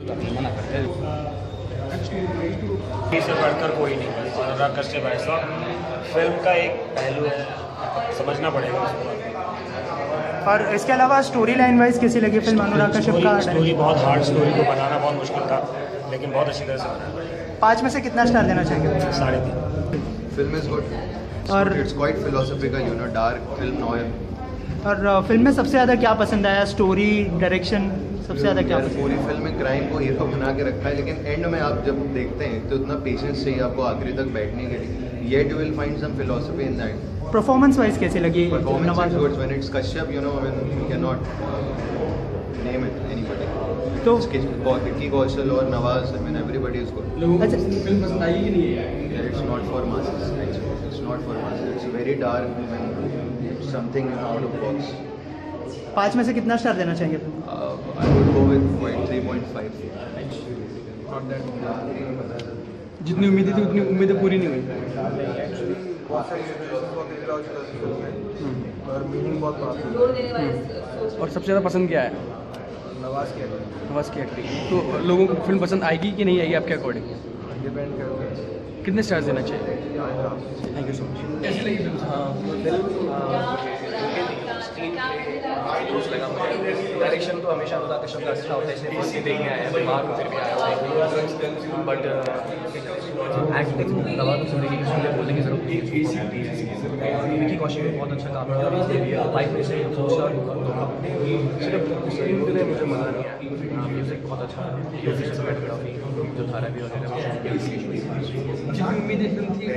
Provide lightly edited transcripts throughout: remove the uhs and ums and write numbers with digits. से बढ़कर कोई नहीं। अनुराग कश्यप ऐसा फिल्म का एक पहलू है, समझना पड़ेगा उसको। और इसके अलावा स्टोरी लाइन वाइज कैसी लगी फिल्म अनुराग कश्यप का? स्टोरी बहुत हार्ड, स्टोरी को बनाना बहुत मुश्किल था, लेकिन बहुत अच्छी तरह से बनाया। 5 में से कितना स्टार देना चाहिए? 3.5। फिल्म इज गुड और it's quite philosophical, you know, dark film noir. और फिल्म में सबसे ज़्यादा क्या पसंद आया? स्टोरी, डायरेक्शन, सबसे ज़्यादा क्या? पूरी फिल्म में क्राइम को हीरो बना के रखा है, लेकिन एंड में आप जब देखते हैं तो उतना पेशेंस चाहिए आपको आखिरी तक बैठने के लिए। Yet you will find some philosophy in that. Performance wise कैसी लगी? Performance good when it's Kashyap, you know, when you can not name it anybody. तो विक्की कौशल और Nawaz, I mean everybody is good. Film पसंद आई कि नहीं है? It's not for masses, it's not for masses, it's very dark and something out of box. 5 में से कितना स्टार देना चाहेंगे? I would go with 3.5. जितनी उम्मीदें थी उतनी उम्मीदें पूरी नहीं हुई। और सबसे ज़्यादा पसंद क्या है? नवाज की एक्टिंग। तो लोगों को फिल्म पसंद आएगी कि नहीं आएगी आपके अकॉर्डिंग? डिपेंड करता है। कितने स्टार्स देना चाहिए? Thank you so much. कैसी लगी फिल्म? डायरेक्शन तो हमेशा अनुराग कश्यप का अच्छा होता है, इसलिए फर्स्ट देखने आया है, बाद में फिर भी आया, बट एक्टिंग नवाजुद्दीन बोलने की जरूरत नहीं। विक्की कौशल ने बहुत अच्छा काम किया, लाइफ में से सिर्फ मुझे मजा नहीं आया। म्यूजिक बहुत अच्छा है, जहाँ उम्मीदें फिल्म थी नहीं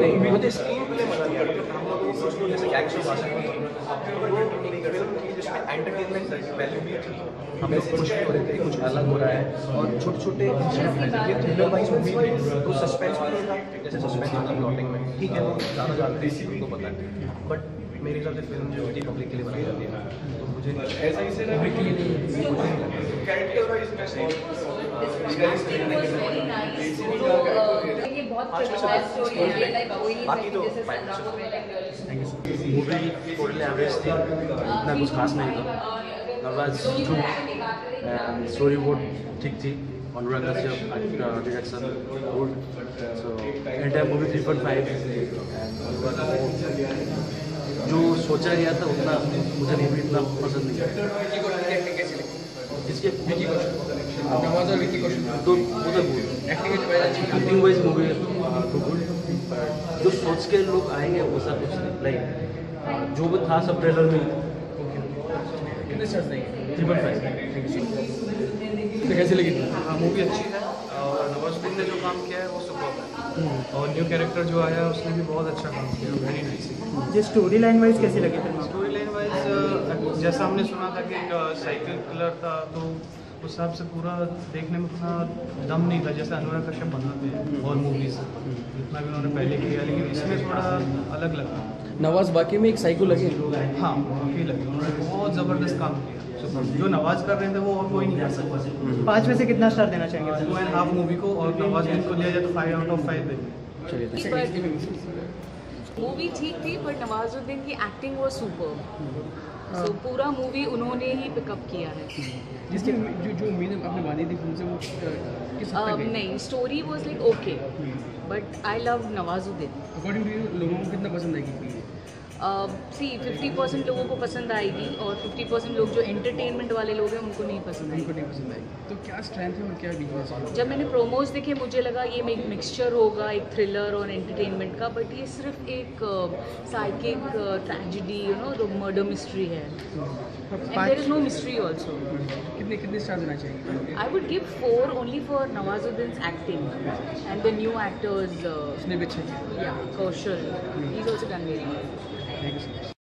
रही। मुझे स्क्रीन प्ले मजा नहीं आया, जैसे एक्शन भाषा नहीं कर सकती, जिसमें एंटरटेनमेंट वैल्यू भी थी। हमें कुछ हो रहे थे, कुछ अलग हो रहा है, और छोटे छोटे थ्रिलर वाइज मूवी थी, तो सस्पेंस भी था, जैसे सस्पेंस होता है प्लॉटिंग में, ठीक है, वो ज़्यादा जानते हैं उनको पता है, बट मेरे हिसाब से फिल्म जो है पब्लिक के लिए बनाई जाती है, तो मुझे ऐसा ही से पब्लिक के लिए बाकी तो मूवी टोटली एवरेज थी, इतना कुछ खास नहीं था। नवाज गुड, स्टोरी बोर्ड ठीक थी, Anurag Kashyap direction good, so entire movie 3.5। जो सोचा गया था उतना मुझे मूवी इतना पसंद नहीं आया। इसके तो एक्टिंग वाइज मूवी तो गुड, जो सोच के लोग आएंगे वैसा कुछ नहीं, जो भी था सब ट्रेलर में। कितने स्टार्स देंगे? 3.5। तो कैसी लगी? हाँ, मूवी अच्छी है, और नवाजुद्दीन ने जो काम किया है वो सुपर है, और न्यू कैरेक्टर जो आया उसने भी बहुत अच्छा काम किया, वेरी नाइस। ये स्टोरी लाइन वाइज कैसी लगी? स्टोरी लाइन वाइज जैसा हमने सुना था कि एक साइकिल किलर था, तो उस हिसाब से पूरा देखने में उतना दम नहीं था जैसे अनुराग कश्यप बनाते हैं और मूवीज जितना भी उन्होंने पहले किया, लेकिन इसमें थोड़ा अलग लगा। नवाज बाकी में एक साइको लगे लोग आए, हाँ वाकई लगे, उन्होंने बहुत ज़बरदस्त काम किया। जो नवाज कर रहे थे वो और कोई नहीं कर सकता। 5 में से कितना स्टार देना चाहेंगे? 2.5 मूवी को, और नवाज को लिया जाए तो 5/5 देंगे। चलिए, मूवी ठीक थी पर नवाजुद्दीन की एक्टिंग वो सुपर, तो पूरा मूवी उन्होंने ही पिकअप किया है। जिसकी जो उम्मीद आपने बांधी थी फिल्म से वो किस हद तक गई? नहीं, story was like okay, but I love Nawazuddin. According to you लोगों को कितना पसंद आएगी? सी 50% लोगों को पसंद आएगी, और 50% लोग जो एंटरटेनमेंट वाले लोग हैं उनको नहीं पसंद आएगी। तो क्या स्ट्रेंथ है और क्या वीकनेस है? जब मैंने प्रोमोज देखे मुझे लगा ये मिक्सचर होगा एक थ्रिलर और एंटरटेनमेंट का, बट ये सिर्फ एक साइकिक ट्रेजिडी, यू नो, जो मर्डर मिस्ट्री है, and there is no mystery also. कितने कितने स्टार देना चाहिए? I would give 4 only for Nawazuddin acting and the new actors. उसने भी अच्छा किया, Kaushal, he is also done very well. Thank you so much.